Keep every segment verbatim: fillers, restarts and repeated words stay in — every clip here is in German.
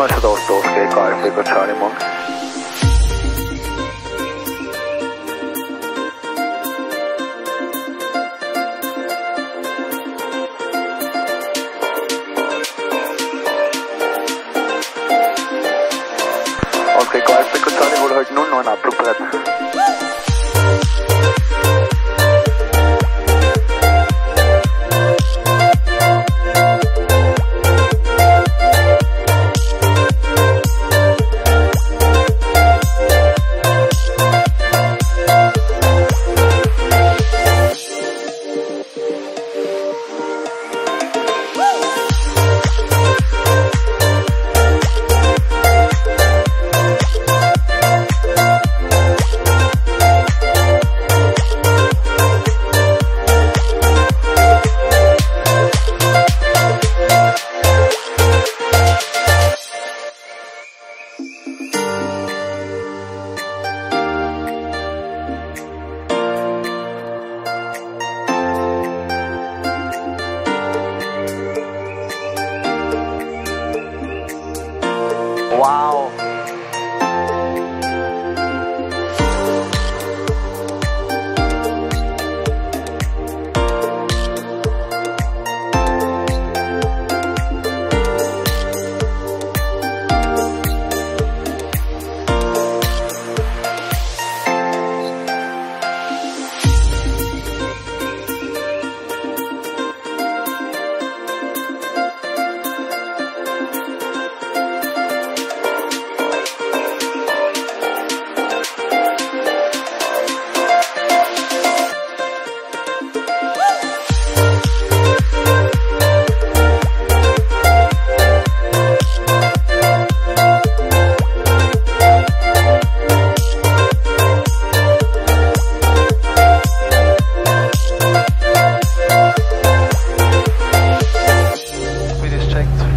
Much of those those cake are big or tiny monks. Okay, guys, big or tiny would hurt no one up to breath. Wow.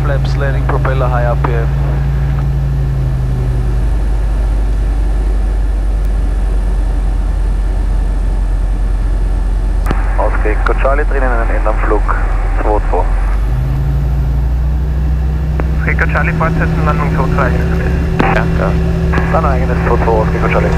Flaps landing propeller high up here. Okay, Echo Charlie drinnen in einem Flug. zwei zwei. Echo Charlie fortsetzen, Landung zwei zwei. Ja, ja. Dann eigenes zwei zwei aus Echo Charlie.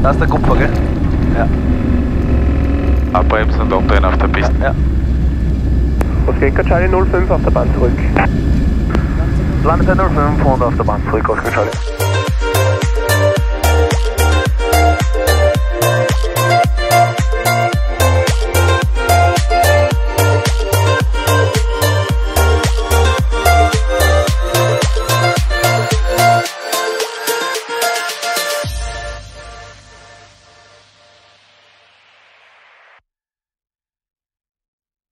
Da ist der Kupfer, gell? Ja. Abbremsen und umdrehen auf der Piste. Ja. Okay, Oscar Charlie null fünf auf der Bahn zurück. Landete null fünf und auf der Bahn zurück, Oscar Charlie.